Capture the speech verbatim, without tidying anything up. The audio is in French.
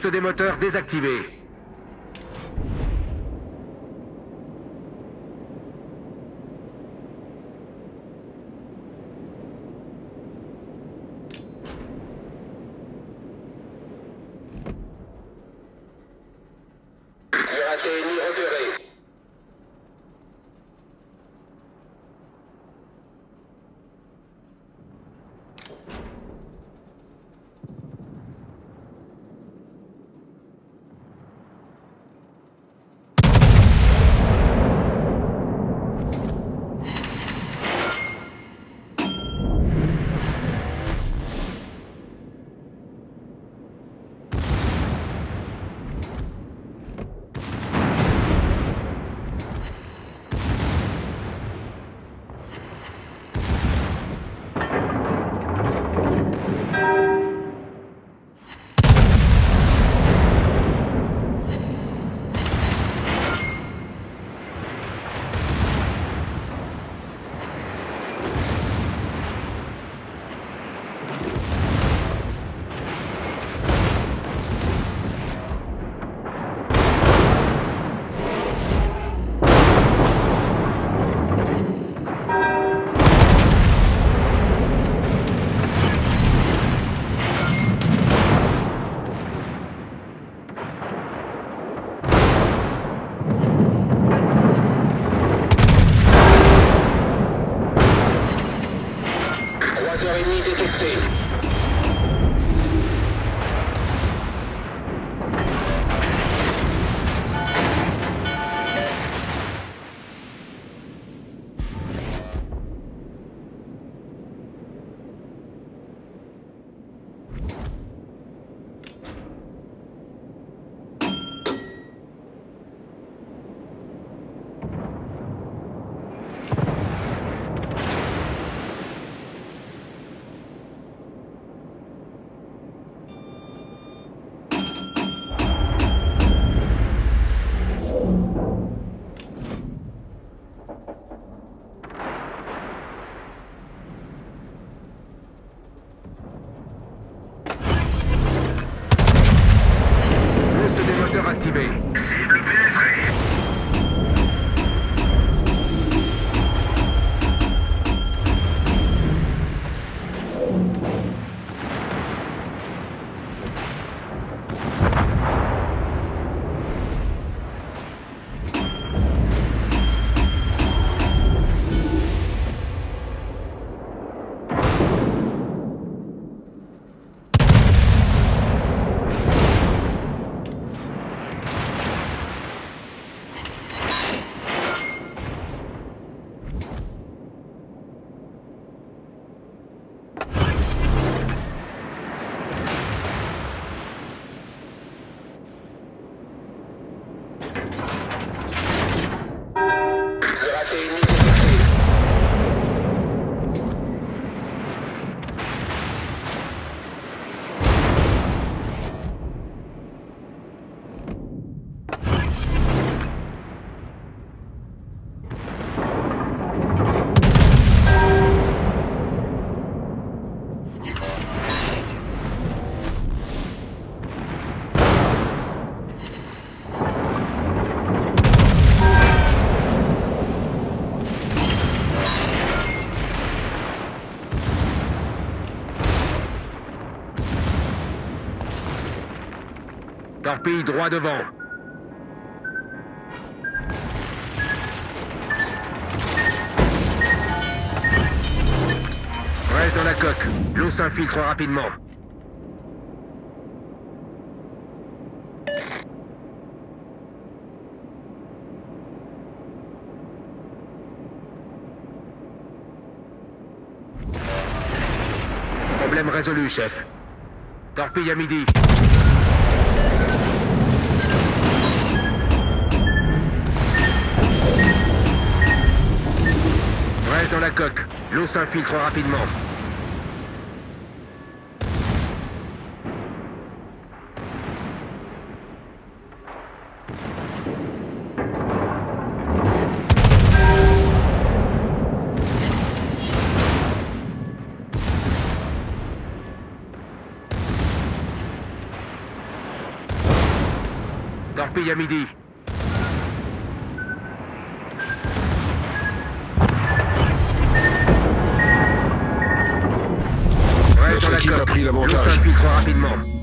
boost des moteurs désactivé. Torpille droit devant. Reste dans la coque. L'eau s'infiltre rapidement. Problème résolu, chef. Torpille à midi. Dans la coque, l'eau s'infiltre rapidement. Torpille à midi. Notre équipe a pris l'avantage. L'eau s'infiltre rapidement.